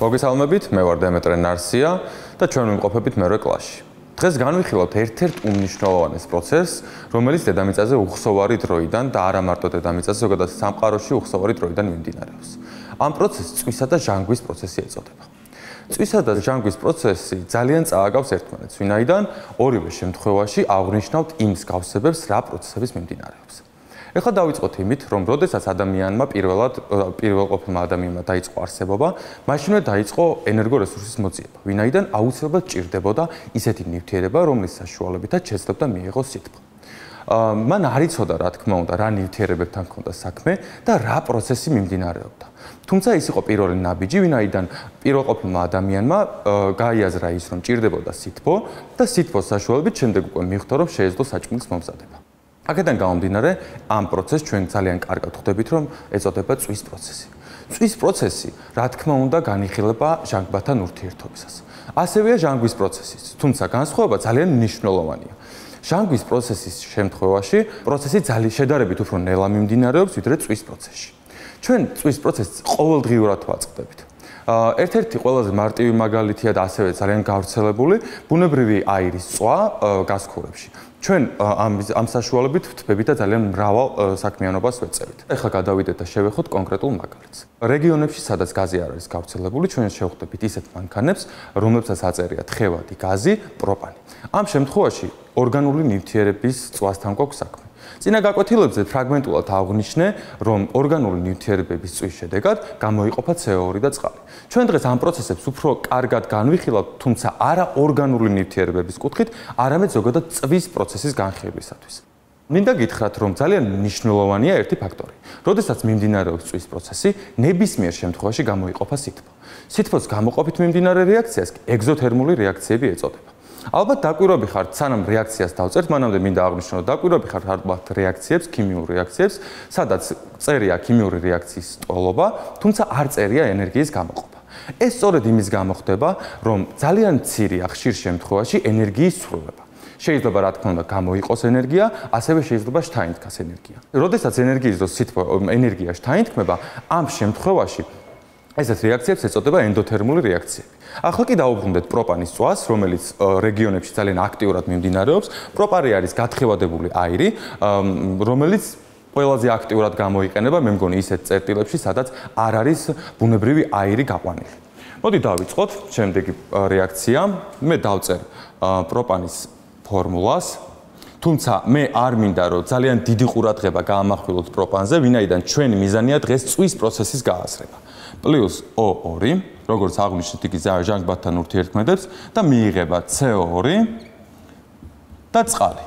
მოგესალმებით, მე ვარ დემეტრე ნარსია და ჩვენ ვიმყოფებით მეორე კლასში. Დღეს განვიხილავთ ერთ-ერთ უმნიშვნელოვანეს პროცესს, რომელიც დედამიწაზე უხსოვარი დროიდან და არა მარტო დედამიწაზე, ზოგადად სამყაროში უხსოვარი დროიდან მიმდინარეობს. Ამ პროცესს წვისა და ჟანგვის პროცესი ეწოდება. Წვისა და ჟანგვის პროცესი ძალიან წააგავს ერთმანეთს, ვინაიდან ორივე შემთხვევაში აღვნიშნავთ იმ მსგავსებებს, რა პროცესების მიმდინარეობს. Ეხლა დავიწყოთ იმით, რომ როდესაც ადამიანმა პირველყოფილმა ადამიანმა დაიწყო არსებობა, მაშინვე დაიწყო ენერგორესურსის მოძიება, ვინაიდან აუცილებლად ჭირდებოდა ისეთი ნივთიერება, რომლის საშუალებითაც შეძლებდა მიიღოს სითბო. მან არ იცოდა, რა თქმა უნდა, რა ნივთიერებებთან ჰქონდა საქმე და რა პროცესი მიმდინარეობდა. თუმცა ის იყო პირველი ნაბიჯი, ვინაიდან პირველყოფილმა ადამიანმა გაიაზრა ის, რომ ჭირდებოდა სითბო და სითბოს საშუალებით შემდეგ უკვე მიხვდა, რომ შეეძლო საჭმლის მომზადება. აქედან გამომდინარე, ამ პროცესს ჩვენ ძალიან კარგად ხვდებით, რომ ეწოდება წვის პროცესი. Წვის პროცესი, რა თქმა უნდა, განიხილება ჟანგბადთან ურთიერთობისას. ასევეა ჟანგვის პროცესიც, თუმცა განსხვავება ძალიან მნიშვნელოვანია. ჟანგვის პროცესის შემთხვევაში პროცესი ძალიან შედარებით უფრო ნელა მიმდინარეობს, ვიდრე წვის პროცესში. ჩვენ წვის პროცესს ყოველდღიურად ვაწყდებით. ერთ-ერთი ყველაზე მარტივი მაგალითია და ასევე ძალიან გავრცელებული ბუნებრივი აირის წვა გაზქურებში. ჩვენ ამ საშუალებით ვთბებით და ძალიან მრავალ საქმიანობას ვეწევით. ეხლა გადავიდეთ და შევეხოთ კონკრეტულ მაგალითს. რეგიონებში, სადაც გაზი არ არის გავრცელებული, ჩვენ შევხვდებით ისეთ მანქანებს, რომლებსაც აწერია თხევადი გაზი, პროპანი. ამ შემთხვევაში ორგანული ნივთიერების წვასთან გვაქვს საქმე. წინა გაკვეთილებზე ფრაგმენტულად აღვნიშნე, რომ ორგანული ნივთიერებების წვის შედეგად გამოიყოფა CO2 და წყალი. ჩვენ დღეს ამ პროცესებს უფრო კარგად განვიხილავთ, თუმცა არა ორგანული ნივთიერებების კუთხით, არამედ ზოგადად წვის პროცესის განხილვისათვის. მინდა გითხრათ, რომ ძალიან მნიშვნელოვანია ერთი ფაქტორი. როდესაც მიმდინარეობს წვის პროცესი, ნებისმიერ შემთხვევაში გამოიყოფა სითბო. სითბოს გამოყოფით მიმდინარე რეაქციას ეგზოთერმული რეაქციები ეწოდება. Ალბათ დაკვირვები ხართ, სანამ რეაქციას დავწერთ, მანამდე მინდა აღვნიშნოთ, დაკვირვები ხართ ალბათ რეაქციებს, ქიმიურ რეაქციებს, სადაც წერია ქიმიური რეაქციის ტოლობა, თუმცა არ წერია ენერგიის გამოყოფა. ეს სწორედ იმის გამო ხდება, რომ ძალიან ცირია ხშირ შემთხვევაში ენერგიის ცვლილება. შეიძლება, რა თქმა უნდა, გამოიყოს ენერგია, ასევე შეიძლება შთაინთქას ენერგია. როდესაც ენერგია შთაინთქმება, ამ შემთხვევაში ესეთ რეაქციებს ეწოდება ენდოთერმული რეაქციები. ახლა კი დავუბრუნდეთ პროპანის წვას, რომელიც რეგიონებში ძალიან აქტიურად მიმდინარეობს. პროპანი არის გათხევადებული აირი, რომელიც ყველაზე აქტიურად გამოიყენება, მე მგონი ისეთ წერტილებში, სადაც არ არის ბუნებრივი აირი გაყვანილი. მოდი დავიწყოთ შემდეგი რეაქცია. მე დავწერ პროპანის ფორმულას. თუმცა მე არ მინდა, რომ ძალიან დიდი ყურადღება გაამახვილოთ პროპანზე, ვინაიდან ჩვენი მიზანია დღეს წვის პროცესის გააზრება. Პლუს O2, როგორც აღვნიშნეთ, იგი ჟანგბადთან ურთიერთქმედებს და მიიღება CO2 და წყალი.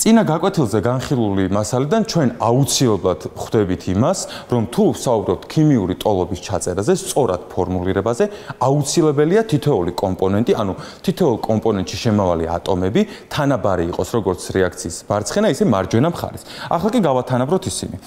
წინა გაკვეთილზე განხილული მასალიდან ჩვენ აუცილებლად ხვდებით იმას, რომ თუ ვსაუბრობთ ქიმიური ტოლობის ჩაწერაზე, სწორად ფორმულირებაზე, აუცილებელია თითოეული კომპონენტი, ანუ თითოეულ კომპონენტში შემავალი ატომები თანაბარი იყოს, როგორც რეაქციის მარცხენა, ისე მარჯვენა მხარეს. ახლა კი გავათანაბროთ ისინი.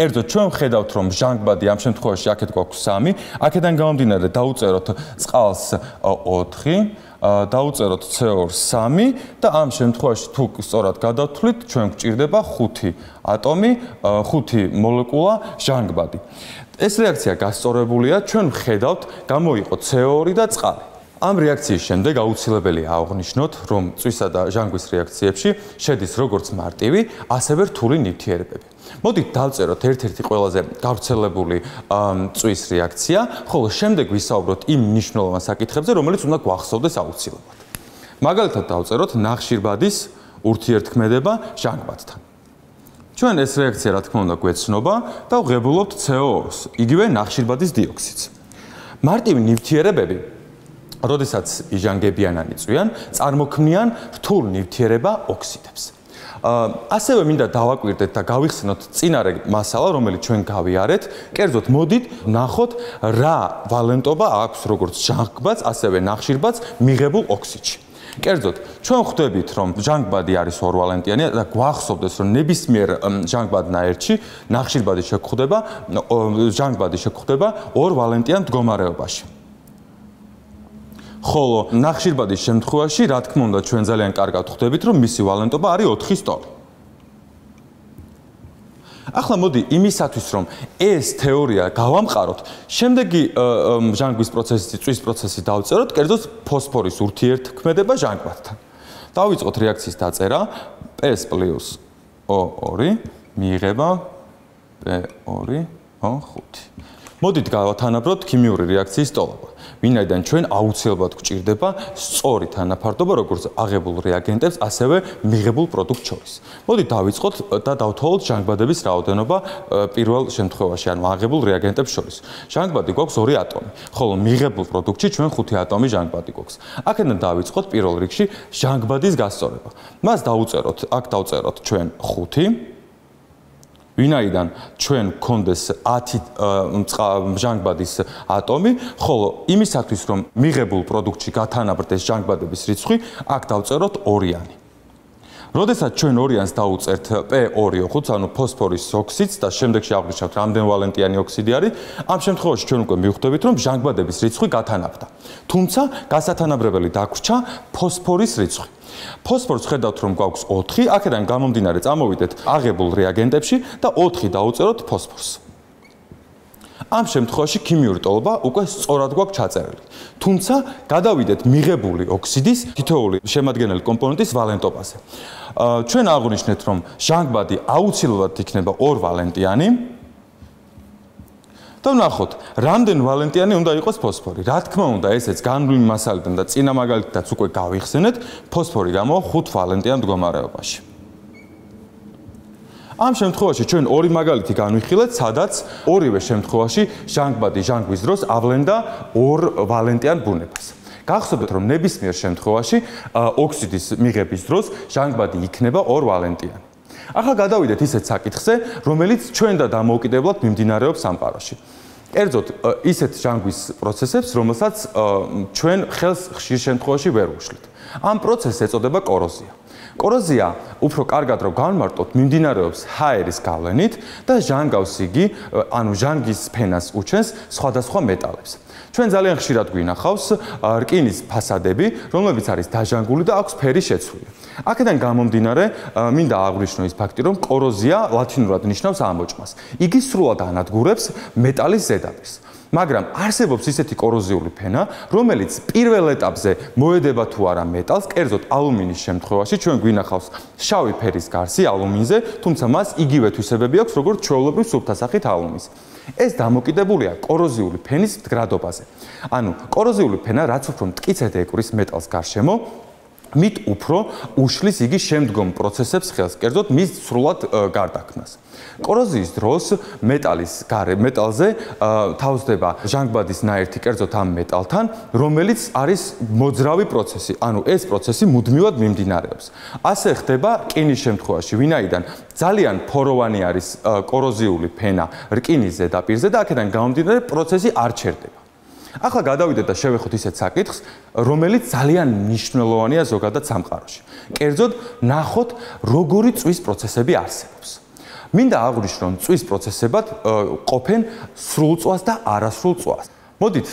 კერძოდ, ჩვენ ხედავთ, რომ ჟანგბადი ამ შემთხვევაში აქეთ გვაქვს 3, აქედან გამომდინარე დაუწეროთ წყალს 4, დავუწეროთ CO2 და ამ შემთხვევაში თუ სწორად გადავთვლით, ჩვენ გვჭირდება 5 ატომი, 5 მოლეკულა ჟანგბადი. ეს რეაქცია გასწორებულია, ჩვენ ხედავთ, გამოიყო CO2 და წყალი. ამ რეაქციის შემდეგ აუცილებელია აღვნიშნოთ, რომ წვისა და ჟანგვის რეაქციებში შედის როგორც მარტივი, ასევე რთული ნივთიერებები. მოდით დავწეროთ ერთ-ერთი ყველაზე გავრცელებული წვის რეაქცია, ხოლო შემდეგ ვისაუბროთ იმ მნიშვნელოვან საკითხებზე, რომელიც უნდა გვახსოვდეს აუცილებლად. მაგალითად დავწეროთ ნახშირბადის ურთიერთქმედება ჟანგბადთან. ჩვენ ეს რეაქცია, რა თქმა უნდა, გვეცნობა და ვღებულობთ CO2-ს, იგივე ნახშირბადის დიოქსიდს. მარტივი ნივთიერებები როდესაც იჟანგებიან ან იწვიან, წარმოქმნიან რთულ ნივთიერება ოქსიდებს. ასევე მინდა დავაკვირდეთ და გავიხსენოთ წინარე მასალა, რომელიც ჩვენ გავიარეთ. კერძოდ, მოდით ნახოთ, რა ვალენტობა აქვს როგორც ჟანგბადს, ასევე ნახშირბადს მიღებულ ოქსიდში. კერძოდ, ჩვენ ხვდებით, რომ ჟანგბადი არის ორვალენტიანი და გვახსოვდეს, რომ ნებისმიერ ჟანგბადნაირში ჟანგბადი შეგხვდება ორვალენტიან მდგომარეობაში. ხოლო ნახშირბადის შემთხვევაში, რა თქმა უნდა, ჩვენ ძალიან კარგად ხვდებით, რომ მისი ვალენტობა არის 4 სტორი. ახლა მოდი იმისათვის რომ ეს თეორია გავამყაროთ, შემდეგი ჟანგვის პროცესი, წვის პროცესი დავწეროთ, კერძოდ ფოსფორის ურთიერთქმედება ჟანგბადთან. Დავიწყოთ რეაქციის დაწერა, PS plus O2 მიიღება P2O5. მოდით გავათანაბროთ ქიმიური რეაქციის ტოლობა. Ვინაიდან ჩვენ აუცილებლად გვჭირდება სწორი თანაფარდობა როგორც აღებულ რეაგენტებს, ასევე მიღებულ პროდუქტს შორის. მოდით დავიწყოთ და დავთვალოთ ჟანგბადების რაოდენობა პირველ შემთხვევაში, ანუ აღებულ რეაგენტებს შორის. ჟანგბადი გვაქვს 2 ატომი, ხოლო მიღებულ პროდუქტში ჩვენ 5 ატომი ჟანგბადი გვაქვს. აქედან დავიწყოთ პირველ რიგში ჟანგბადის გასწორება. მას დავუწეროთ, აქ დავწეროთ ჩვენ 5 ვინაიდან ჩვენ გქონდეს 10 ჟანგბადის ატომი, ხოლო იმისათვის რომ მიღებულ პროდუქტში გათანაბრდეს ჟანგბადების რიცხვი, აქ დავწეროთ 2-იანი. როდესაც ჩვენ 2-იანს დავუწერთ P2O5, ანუ ფოსფორის ოქსიდს და შემდეგში აღვნიშნავთ რამდენ ვალენტიანი ოქსიდი არის, ამ შემთხვევაში ჩვენ უკვე მივხვდებით რომ ჟანგბადების რიცხვი გათანაბრდა. თუმცა გასათანაბრებელი დაგვრჩა ფოსფორის რიცხვი. Ფოსფორს ხედავთ რომ გვაქვს 4, აქედან გამომდინარე წამოვიდეთ აღებულ რეაგენტებში და 4 დავუწეროთ ფოსფორს. ამ შემთხვევაში ქიმიური ტოლობა უკვე სწორად გვაქვს ჩაწერილი. თუმცა გადავიდეთ მიღებული ოქსიდის თითოეული შემადგენელი კომპონენტის ვალენტობაზე. ჩვენ აღვნიშნეთ რომ ჟანგბადი აუცილებლად იქნება 2 ვალენტიანი. და ვნახოთ, რამდენ ვალენტიანი უნდა იყოს ფოსფორი. Რა თქმა უნდა, ესეც განვლილი მასალიდან და წინა მაგალითითაც უკვე გავიხსენეთ, ფოსფორი გამოვა 5 ვალენტიან მდგომარეობაში. ამ შემთხვევაში ჩვენ 2 მაგალითი განვიხილეთ, სადაც ორივე შემთხვევაში ჟანგბადი ჟანგვის დროს ავლენდა 2 ვალენტიან ბუნებას. გახსოვთ რომ ნებისმიერ შემთხვევაში ოქსიდის მიღების დროს ჟანგბადი იქნება 2 ვალენტიანი. ახლა გადავიდეთ ისეთ საკითხზე, რომელიც ჩვენ და დამოუკიდებლად მიმდინარეობს ამ პაროში. კერძოდ, ისეთ ჟანგვის პროცესებს, რომელსაც ჩვენ ხელს ხშირ შემთხვევაში ვერ უშლით. ამ პროცესს ეწოდება კოროზია. კოროზია, უფრო კარგად რომ განმარტოთ, მიმდინარეობს ჰაერის გავლენით და ჟანგავს იგი, ანუ ჟანგის ფენას უჩენს სხვადასხვა მეტალებს. ჩვენ ძალიან ხშირად გვინახავს რკინის ფასადები, რომლებიც არის დაჟანგული და აქვს ფერი შეცვლილი. აქედან გამომდინარე, მინდა აღვნიშნო ის ფაქტი, რომ კოროზია ლათინურად ნიშნავს ამოჭმას. იგი სრულად ანადგურებს მეტალის ზედაპირს. მაგრამ არსებობს ისეთი კოროზიული ფენა, რომელიც პირველ ეტაპზე მოედება თუ არა მეტალს, კერძოდ ალუმინის შემთხვევაში ჩვენ გვინახავს შავი ფერის გარსი ალუმინზე, თუმცა მას იგივე თვისებები აქვს, როგორც ჩვეულებრივ სუბთასახით ალუმინს. ეს დამოკიდებულია კოროზიული ფენის მდგრადობაზე. ანუ კოროზიული ფენა რაც უფრო მტკიცედ ეკვრის მეტალს გარშემო, მით უფრო უშლის იგი შემდგომ პროცესებს ხელს, კერძოდ მის სრულად გარდაქმნას. კოროზიის დროს მეტალის გარე მეტალზე თავსდება ჟანგბადის ნაერთი, კერძოდ ამ მეტალთან, რომელიც არის მოძრავი პროცესი, ანუ ეს პროცესი მუდმივად მიმდინარეობს. ასე ხდება რკინის შემთხვევაში, ვინაიდან ძალიან ფოროვანი არის კოროზიული ფენა რკინის ზედაპირზე და აქედან გამომდინარე პროცესი არ ჩერდება. ახლა გადავიდეთ და შევეხოთ ისეთ საკითხს, რომელიც ძალიან მნიშვნელოვანია ზოგადად სამყაროში. კერძოდ, ნახოთ, როგორი წვის პროცესები არსებობს. მინდა აღვნიშნო, რომ წვის პროცესებად ყოფენ სრულწვას და არასრულწვას. მოდით,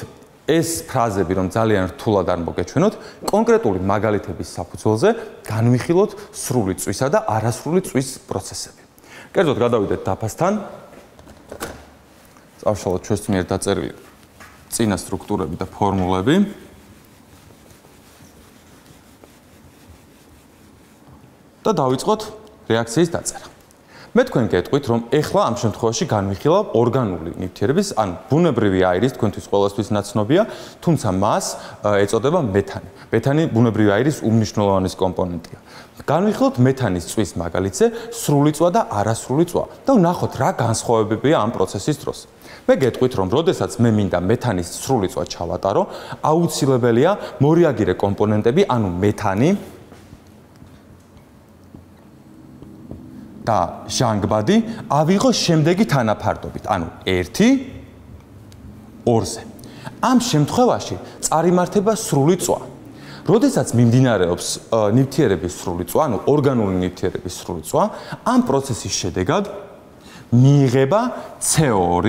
ეს ფრაზები, რომ ძალიან რთულად არ მოგეჩვენოთ, კონკრეტული მაგალითების საფუძველზე განვიხილოთ სრული წვისა და არასრული წვის პროცესები. კერძოდ, გადავიდეთ დაფასთან. წავშალოთ ჩვენს მიერ დაწერილი წინა სტრუქტურები და ფორმულები. და დავიწყოთ რეაქციის დაწერა. მე თქვენ გეტყვით, რომ ეხლა ამ შემთხვევაში განვიხილავ ორგანული ნივთიერების, ანუ ბუნებრივი აირის თქვენთვის ყოველთვის ნაცნობია, თუმცა მას ეწოდება მეთანი. მეთანი ბუნებრივი აირის უმნიშვნელოვანი კომპონენტია. განვიხილოთ მეთანის წვის მაგალითზე სრული წვა და არასრული წვა და ვნახოთ რა განსხვავებებია ამ პროცესის დროს. მე გეტყვით, რომ როდესაც მე მინდა მეთანის სრული წვა ჩავატარო, აუცილებელია მორეაგირე კომპონენტები, ანუ მეთანი და ჟანგბადი ავიღოს შემდეგი თანაფარდობით, ანუ 1:2-ზე. ამ შემთხვევაში წარიმართება სრული წვა. როდესაც მიმდინარეობს ნივთიერების სრული წვა, ანუ ორგანული ნივთიერების სრული წვა, ამ პროცესის შედეგად მიიღება CO2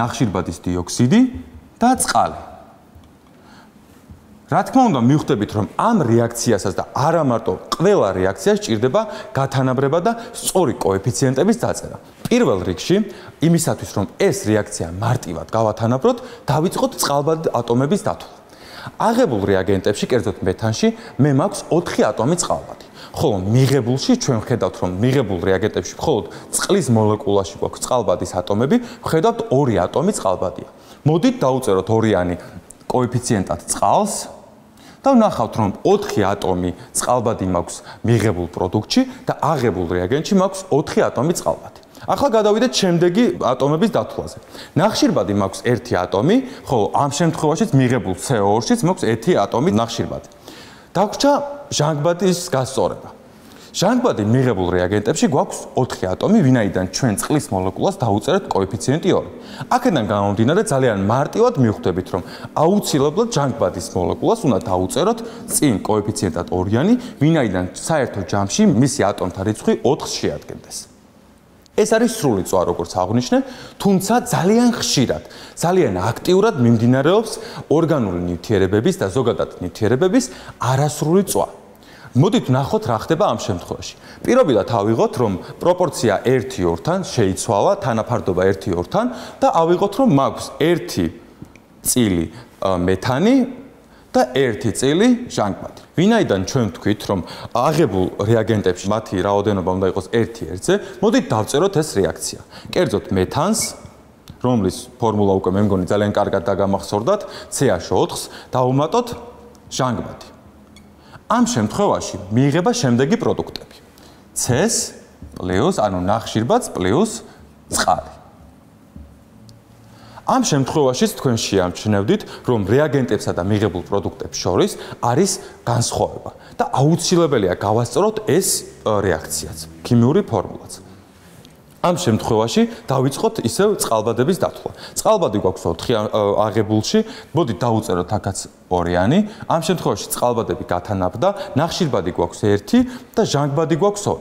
ნახშირბადის დიოქსიდი და წყალი. Რა თქმა უნდა, მივხვდებით, რომ ამ რეაქციასაც და არა მარტო ყველა რეაქციას ჭირდება გათანაბრება და სწორი კოეფიციენტების დაწერა. Პირველ რიგში, იმისათვის, რომ ეს რეაქცია მარტივად გავათანაბროთ, დავიწყოთ წყალბადი ატომების დათვლა. Აღებულ რეაგენტებში, კერძოდ მეთანში, მე მაქვს 4 ატომი წყალბადი. ხოლო მიღებულში ჩვენ ვხედავთ, რომ მიღებულ რეაგენტებში მხოლოდ წყლის მოლეკულაში გვაქვს წყალბადის ატომები, ვხედავთ 2 ატომი წყალბადია. მოდით დავუწეროთ ორიანი კოეფიციენტად წყალს და ვნახავთ, რომ 4 ატომი წყალბადი მაქვს მიღებულ პროდუქტში და აღებულ რეაგენტში მაქვს 4 ატომი წყალბადი. Ახლა გადავიდეთ შემდეგი ატომების დათვლაზე. ნახშირბადი მაქვს 1 ატომი, ხოლო ამ შემთხვევაშიც მიღებულ CO2-შიც მაქვს 1 ატომი ნახშირბადი. დაგვჭა ჟანგბადის გასწორება. ჟანგბადი მიღებულ რეაგენტებში გვაქვს 4 ატომი, ვინაიდან ჩვენ წყლის მოლეკულას დავუწერეთ კოეფიციენტი 2. აქედან გამომდინარე ძალიან მარტივად მივხვდებით, რომ აუცილებლად ჟანგბადის მოლეკულას უნდა დავუწეროთ წინ კოეფიციენტად 2-იანი, ვინაიდან საერთო ჯამში მისი ატომთა რიცხვი 4-ს შეადგენდეს. ეს არის სრული წვა, როგორც აღნიშნე, თუმცა ძალიან ხშირად, ძალიან აქტიურად მიმდინარეობს ორგანული ნივთიერებების და ზოგადად ნივთიერებების არასრული წვა. მოდით ვნახოთ რა ხდება ამ შემთხვევაში. პირობიდან ავიღოთ, რომ პროპორცია 1:2-თან შეიცვალა, თანაფარდობა 1:2-თან და ავიღოთ, რომ მაქვს 1 წილი მეთანი და 1 წილი ჟანგბადი. Ვინაიდან ჩვენ ვთქვით, რომ აღებულ რეაგენტებში მათი რაოდენობა უნდა იყოს 1:1-ზე, მოდით დავწეროთ ეს რეაქცია. კერძოდ მეთანს, რომლის ფორმულა უკვე მე მგონი ძალიან კარგად დაგამახსოვრდათ, CH4-ს დავუმატოთ ჟანგბადი. ამ შემთხვევაში მიიღება შემდეგი პროდუქტები: C-ს + ანუ ნახშირბადს + წყალი. Am შემთხვევაშიც თქვენ შეამჩნევდით, რომ რეაგენტებსა და მიღებულ პროდუქტებს შორის არის განსხვავება და აუცილებელია გავასწოროთ ეს რეაქციაც, ქიმიური ფორმულაც. Am შემთხვევაში დავიწყოთ ისევ წყალბადების დათვლა. Წყალბადი გვაქვს 4 აღებულში, მოდით დავუწეროთ აქაც 2-იანი. Am შემთხვევაში წყალბადები გათანაბრდა, ნახშირბადი გვაქვს 1 და ჟანგბადი გვაქვს 2.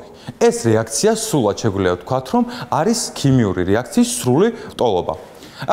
ეს რეაქცია სულად შეგვიძლია ვთქვათ, რომ არის ქიმიური რეაქციის სრული ტოლობა.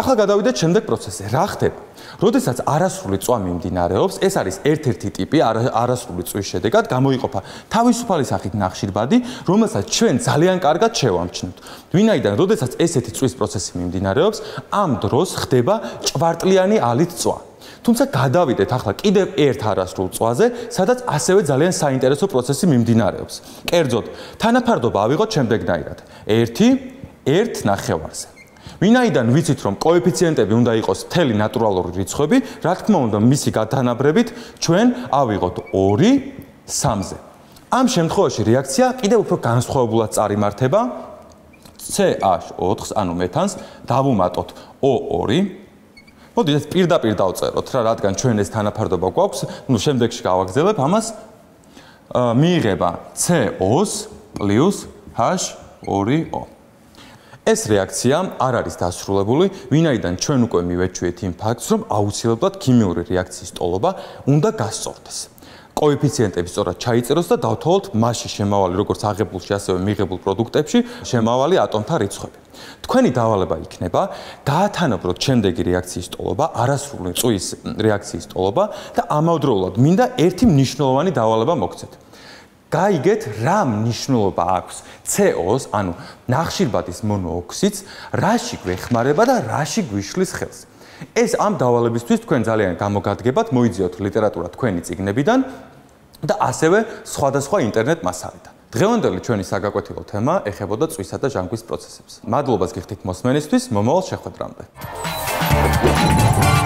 Ახლა გადავიდეთ შემდეგ პროცესზე. Რა ხდება? როდესაც არასრული წვა მიმდინარეობს, ეს არის ერთ-ერთი ტიპი არასრული წვის შედეგად გამოიყოფა თავისუფალი სახით ნახშირბადი, რომელსაც ჩვენ ძალიან კარგად შევამჩნევთ. ვინაიდან როდესაც ესეთი წვის პროცესი მიმდინარეობს, ამ დროს ხდება ჭვარტლიანი ალით წვა. Თუმცა გადავიდეთ ახლა კიდევ ერთ არასრულ წვაზე, სადაც ასევე ძალიან საინტერესო პროცესი მიმდინარეობს. კერძოდ, თანაფარდობა ავიღოთ შემდეგნაირად: 1:1.5-ზე. ვინაიდან ვიცით, რომ კოეფიციენტები უნდა იყოს მთელი ნატურალური რიცხვები, რა თქმა უნდა, მისი გადანაბრებით ჩვენ ავიღოთ 2:3-ზე. Ამ შემთხვევაში რეაქცია კიდევ უფრო განსხვავებულად წარიმართება. CH4-ს, ანუ მეთანს დავუმატოთ O2. მოდით პირდაპირ დავწეროთ რა, რადგან ჩვენ ეს თანაფარდობა გვაქვს, შემდეგში გავაგრძელებ ამას. მიიღება CO2 + H2O. ეს რეაქცია არ არის დასრულებული, ვინაიდან ჩვენ უკვე მივეჩვიეთ იმ ფაქტს, რომ აუცილებლად ქიმიური რეაქციის ტოლობა უნდა გასწორდეს. კოეფიციენტები სწორად ჩაიწეროს და დავთვალოთ მასში შემავალი, როგორც აღებულში, ასევე მიღებულ პროდუქტებში შემავალი ატომთა რიცხვები. Თქვენი დავალება იქნება გაათანაბროთ შემდეგი რეაქციის ტოლობა, არასრული წვის რეაქციის ტოლობა და ამავდროულად მინდა ერთი მნიშვნელოვანი დავალება მოგცეთ. გაიგეთ, რა მნიშვნელობა აქვს CO-ს, ანუ ნახშირბადის მონოოქსიდს, რაში გვეხმარება და რაში გვიშლის ხელს. ეს ამ დავალებისთვის თქვენ ძალიან გამოგადგებათ, მოიძიოთ ლიტერატურა თქვენი წიგნებიდან და ასევე სხვადასხვა ინტერნეტ მასალიდან. დღევანდელი ჩვენი საგაკვეთილო თემა ეხებოდა წვისა და ჟანგვის პროცესებს. მადლობას გიხდით მოსმენისთვის, მომავალ შეხვედრამდე.